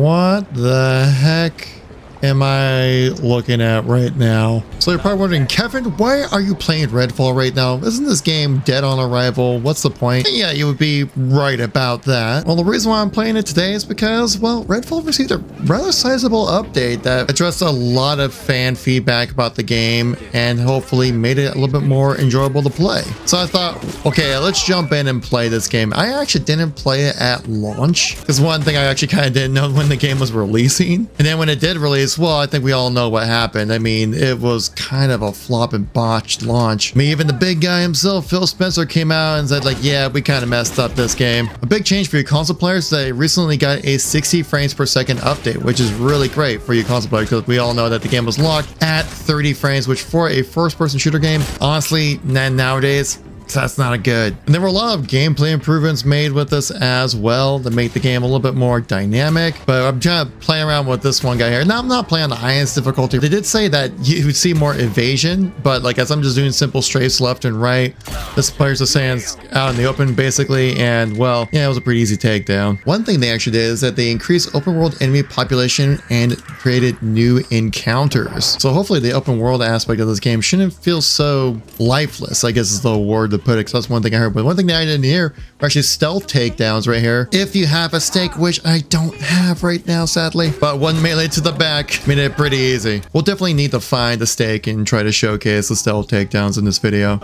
What the heck am I looking at right now? So you're probably wondering, Kevin, why are you playing Redfall right now? Isn't this game dead on arrival? What's the point? And yeah, you would be right about that. Well, the reason why I'm playing it today is because, well, Redfall received a rather sizable update that addressed a lot of fan feedback about the game and hopefully made it a little bit more enjoyable to play. So I thought, okay, let's jump in and play this game. I actually didn't play it at launch because one thing I actually kind of didn't know when the game was releasing. And then when it did release, well, I think we all know what happened. I mean, it was kind of a flop and botched launch. I mean, even the big guy himself, Phil Spencer, came out and said, like, yeah, we kind of messed up this game. A big change for your console players, they recently got a 60 frames per second update, which is really great for your console players because we all know that the game was locked at 30 frames, which for a first-person shooter game, honestly, nowadays, that's not good. And there were a lot of gameplay improvements made with this as well to make the game a little bit more dynamic, but I'm trying to play around with this one guy here. Now, I'm not playing on the highest difficulty. They did say that you would see more evasion, but like as I'm just doing simple strafes left and right, this player's just saying it's out in the open basically, and well, yeah, it was a pretty easy takedown. One thing they actually did is that they increased open world enemy population and created new encounters. So hopefully the open world aspect of this game shouldn't feel so lifeless, I guess is the word to put it, because that's one thing I heard. But one thing that I didn't hear are actually stealth takedowns right here. If you have a stake, which I don't have right now, sadly, but one melee to the back made it pretty easy. We'll definitely need to find a stake and try to showcase the stealth takedowns in this video.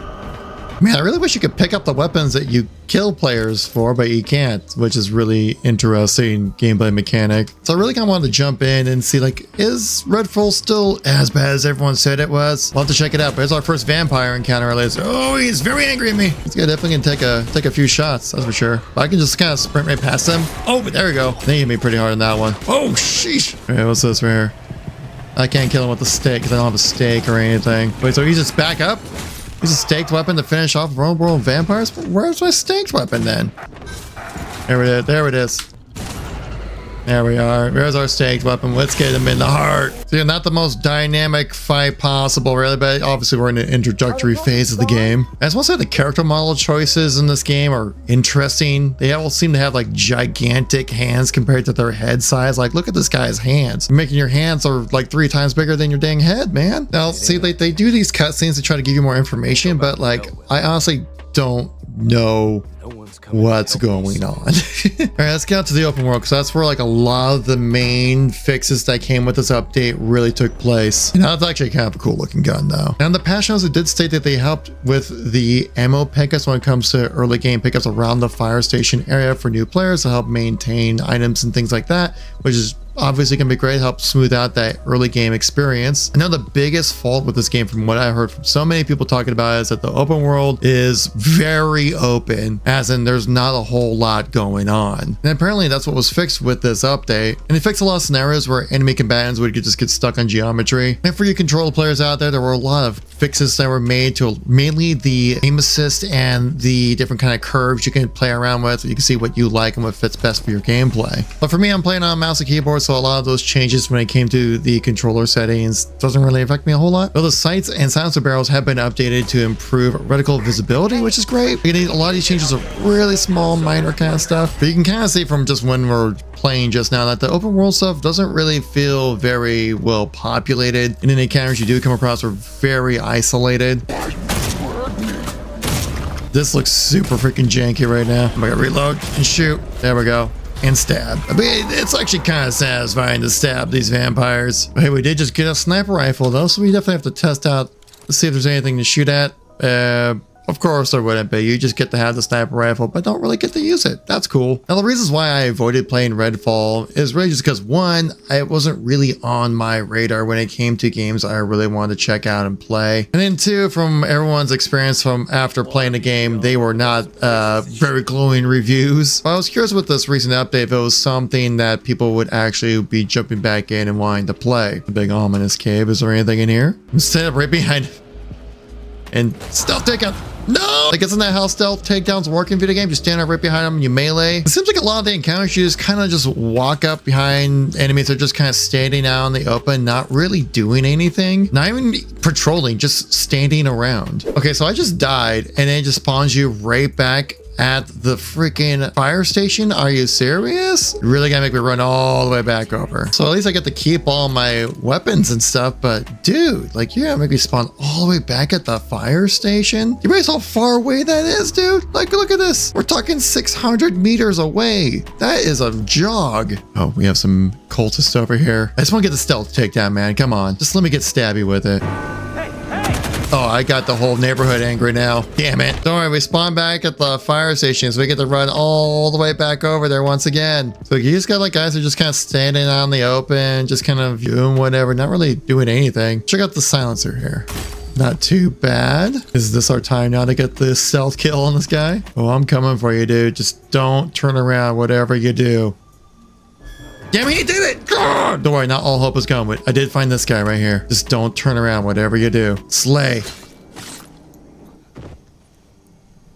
Man, I really wish you could pick up the weapons that you kill players for, but you can't, which is really interesting gameplay mechanic. So I really kind of wanted to jump in and see, like, is Redfall still as bad as everyone said it was? We'll have to check it out, but it's our first vampire encounter. Oh, he's very angry at me. This guy definitely can take a few shots, that's for sure. But I can just kind of sprint right past him. Oh, but there we go. They hit me pretty hard on that one. Oh, sheesh. All right, what's this right here? I can't kill him with a stake because I don't have a stake or anything. Wait, so he's just back up? Use a staked weapon to finish off world vampires? Where's my staked weapon then? There it is. There it is. There we are. There's our staked weapon. Let's get him in the heart. So, not the most dynamic fight possible, really, but obviously we're in an introductory phase of the game. I just want to say the character model choices in this game are interesting. They all seem to have like gigantic hands compared to their head size. Like, look at this guy's hands. Making your hands are like 3 times bigger than your dang head, man. Now, see, they do these cutscenes to try to give you more information, but like, I honestly don't know what's going on. All right, let's get out to the open world because that's where like a lot of the main fixes that came with this update really took place. And that's actually kind of a cool looking gun though. Now in the patch notes, it did state that they helped with the ammo pickups when it comes to early game pickups around the fire station area for new players to help maintain items and things like that, which is obviously going to be great, help smooth out that early game experience. I know the biggest fault with this game, from what I heard from so many people talking about it, is that the open world is very open, as in there's not a whole lot going on. And apparently that's what was fixed with this update. And it fixed a lot of scenarios where enemy combatants would just get stuck on geometry. And for you control players out there, there were a lot of fixes that were made to mainly the aim assist and the different kind of curves you can play around with. You can see what you like and what fits best for your gameplay. But for me, I'm playing on mouse and keyboard, so a lot of those changes when it came to the controller settings doesn't really affect me a whole lot. Though the sights and silencer barrels have been updated to improve reticle visibility, which is great. You need a lot of these changes are really small, minor kind of stuff. But you can kind of see from just when we're playing just now that the open world stuff doesn't really feel very well populated. And any encounters you do come across are very isolated. This looks super freaking janky right now. I'm gonna reload and shoot. There we go. And stab. I mean, it's actually kind of satisfying to stab these vampires. But hey, we did just get a sniper rifle though, so we definitely have to test out to see if there's anything to shoot at. Of course there wouldn't be. You just get to have the sniper rifle, but don't really get to use it. That's cool. Now, the reasons why I avoided playing Redfall is really just because, one, it wasn't really on my radar when it came to games I really wanted to check out and play. And then two, from everyone's experience from after playing the game, they were not very glowing reviews. But I was curious with this recent update if it was something that people would actually be jumping back in and wanting to play. The big ominous cave. Is there anything in here? I'm set up right behind it. And stealth takeout. No! Like, isn't that how stealth takedowns work in video games? You stand up right behind them, you melee. It seems like a lot of the encounters, you just kind of just walk up behind enemies that are just kind of standing out in the open, not really doing anything. Not even patrolling, just standing around. Okay, so I just died, and then it just spawns you right back at the freaking fire station? Are you serious? Really gotta make me run all the way back over. So at least I get to keep all my weapons and stuff, but dude, like, you're gonna make me spawn all the way back at the fire station? You realize how far away that is, dude? Like, look at this. We're talking 600 meters away. That is a jog. Oh, we have some cultists over here. I just wanna get the stealth takedown, man. Come on. Just let me get stabby with it. Oh, I got the whole neighborhood angry now. Damn it. Don't worry, we spawn back at the fire station, so we get to run all the way back over there once again. So you just got like guys who are just kind of standing out in the open, just kind of doing whatever, not really doing anything. Check out the silencer here. Not too bad. Is this our time now to get this stealth kill on this guy? Oh, I'm coming for you, dude. Just don't turn around, whatever you do. Damn it, he did it! Grr! Don't worry, not all hope is gone, but I did find this guy right here. Just don't turn around, whatever you do. Slay.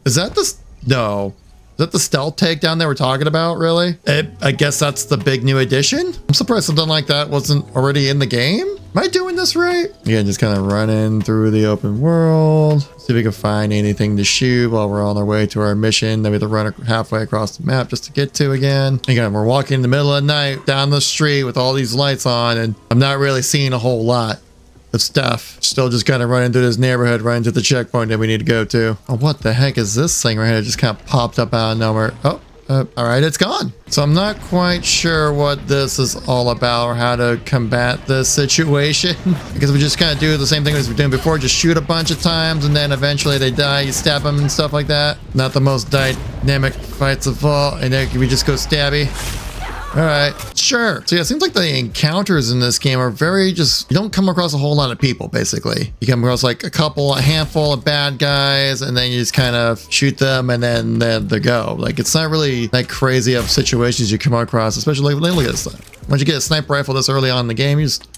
Is that the... No. Is that the stealth takedown they were talking about, really? I guess that's the big new addition? I'm surprised something like that wasn't already in the game. Am I doing this right? Again, just kind of running through the open world. See if we can find anything to shoot while we're on our way to our mission. Then we have to run halfway across the map just to get to again. Again, we're walking in the middle of the night down the street with all these lights on, and I'm not really seeing a whole lot of stuff. Still just kind of running through this neighborhood, running to the checkpoint that we need to go to. Oh, what the heck is this thing right here? It just kind of popped up out of nowhere. Oh. All right, it's gone. So I'm not quite sure what this is all about or how to combat this situation because we just kind of do the same thing as we're doing before. Just shoot a bunch of times and then eventually they die. You stab them and stuff like that. Not the most dynamic fights of all. And then we just go stabby. All right, sure. So yeah, it seems like the encounters in this game are very just, you don't come across a whole lot of people, basically. You come across like a handful of bad guys, and then you just kind of shoot them, and then they go. Like, it's not really that crazy of situations you come across, especially like, look at this stuff. Once you get a sniper rifle this early on in the game, you just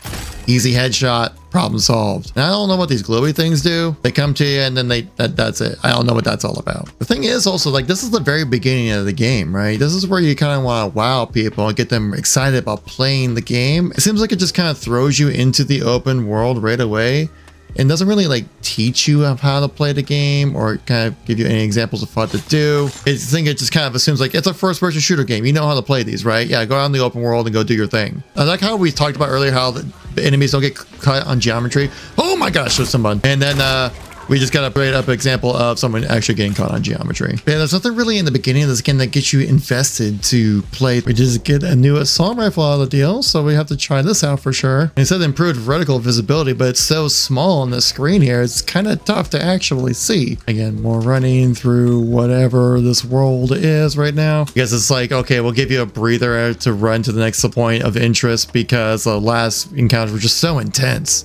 easy headshot, problem solved. And I don't know what these glowy things do. They come to you and then that's it. I don't know what that's all about. The thing is also, like, this is the very beginning of the game, right? This is where you kind of want to wow people and get them excited about playing the game. It seems like it just kind of throws you into the open world right away and doesn't really like teach you of how to play the game or kind of give you any examples of what to do. I think it just kind of assumes like it's a first person shooter game. You know how to play these, right? Yeah, go out in the open world and go do your thing. I like how we talked about earlier how the enemies don't get cut on geometry. Oh my gosh, there's someone. And then we just got a great up example of someone actually getting caught on geometry. Yeah, there's nothing really in the beginning of this game that gets you invested to play. We just get a new assault rifle out of the deal, so we have to try this out for sure. And it said improved vertical visibility, but it's so small on the screen here, it's kind of tough to actually see. Again, more running through whatever this world is right now. I guess it's like, okay, we'll give you a breather to run to the next point of interest because the last encounters were just so intense.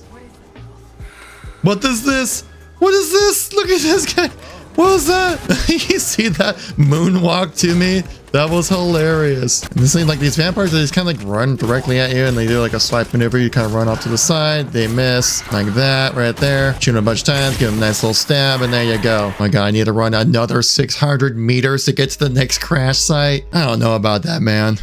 What is this? What is this? Look at this guy. What was that? You see that moonwalk to me? That was hilarious. And this thing, like these vampires, they just kind of like run directly at you and they do like a swipe maneuver. You kind of run off to the side. They miss like that right there. Shoot them a bunch of times, give them a nice little stab, and there you go. Oh my God, I need to run another 600 meters to get to the next crash site. I don't know about that, man.